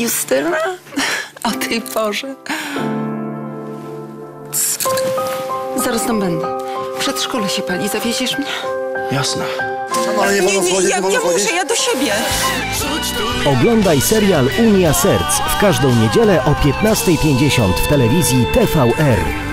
Justyna? O tej porze. Zaraz tam będę. Przedszkole się pali. Zawieziesz mnie? Jasne. Ale nie wolno wchodzić, nie wolno wchodzić. Ja muszę, ja do siebie. Oglądaj serial Unia Serc w każdą niedzielę o 15:50 w telewizji TVR.